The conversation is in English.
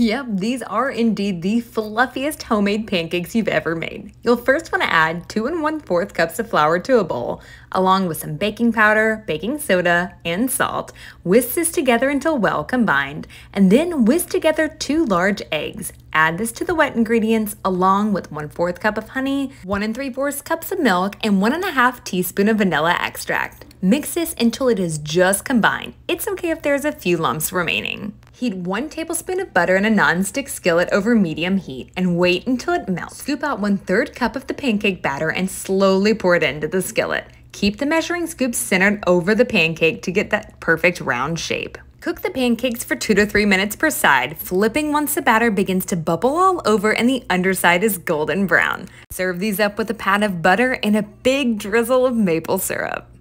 Yep, these are indeed the fluffiest homemade pancakes you've ever made. You'll first want to add 2 1/4 cups of flour to a bowl, along with some baking powder, baking soda, and salt. Whisk this together until well combined, and then whisk together 2 large eggs. Add this to the wet ingredients along with 1/4 cup of honey, 1 3/4 cups of milk, and 1 1/2 teaspoon of vanilla extract. Mix this until it is just combined. It's okay if there's a few lumps remaining. Heat 1 tablespoon of butter in a non-stick skillet over medium heat and wait until it melts. Scoop out 1/3 cup of the pancake batter and slowly pour it into the skillet. Keep the measuring scoop centered over the pancake to get that perfect round shape. Cook the pancakes for 2 to 3 minutes per side, flipping once the batter begins to bubble all over and the underside is golden brown. Serve these up with a pat of butter and a big drizzle of maple syrup.